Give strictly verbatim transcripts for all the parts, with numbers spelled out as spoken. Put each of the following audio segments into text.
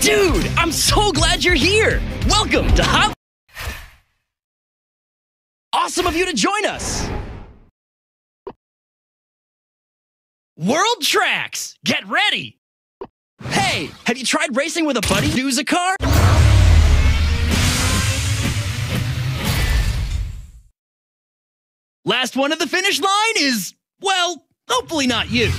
Dude, I'm so glad you're here! Welcome to Hop! Awesome of you to join us! World Tracks! Get ready! Hey, have you tried racing with a buddy? Use a car? Last one at the finish line is, well, hopefully not you.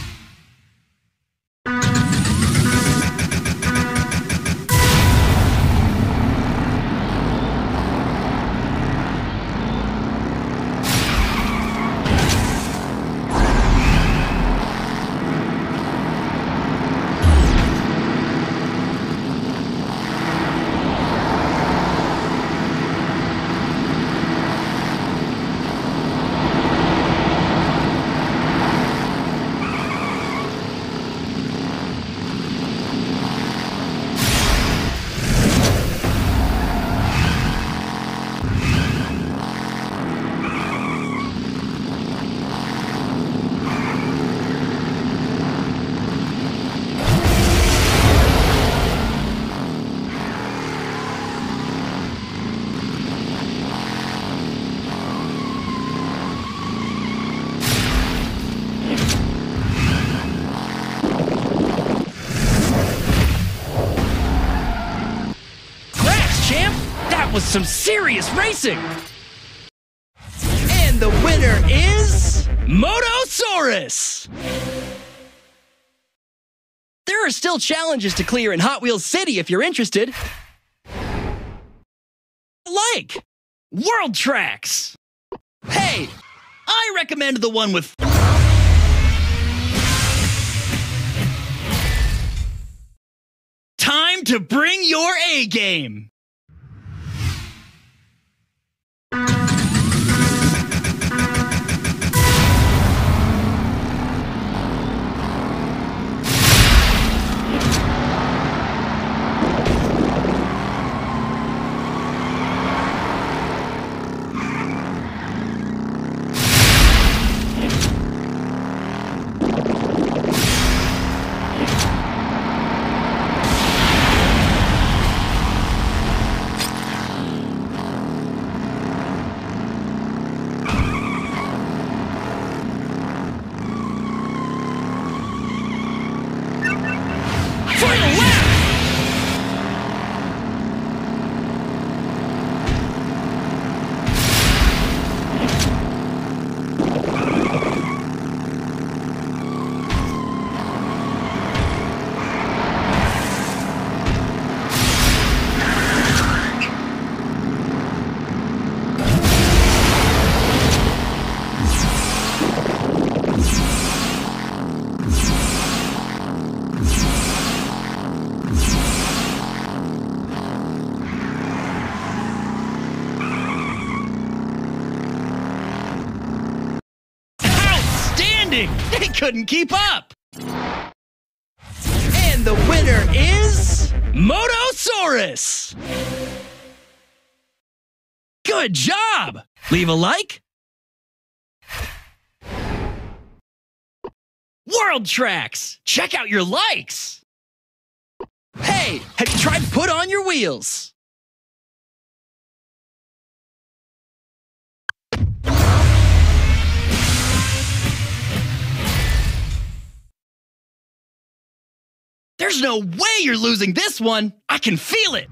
Some serious racing! And the winner is... Motosaurus! There are still challenges to clear in Hot Wheels City if you're interested. Like... World Tracks! Hey! I recommend the one with... Time to bring your A-game! They couldn't keep up! And the winner is... Motosaurus! Good job! Leave a like! World Tracks! Check out your likes! Hey, have you tried Put On Your Wheels? There's no way you're losing this one! I can feel it!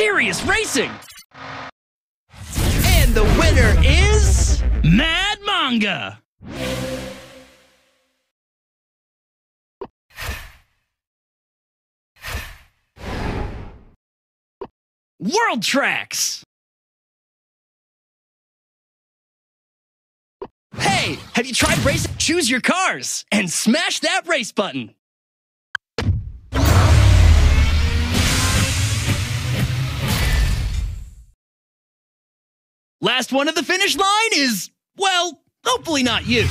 serious racing! And the winner is... Mad Manga! World Tracks! Hey, have you tried racing? Choose your cars and smash that race button! Last one of the finish line is, well, hopefully not you.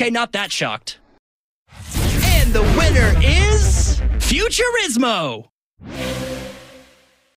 Okay, not that shocked. And the winner is... Futurismo!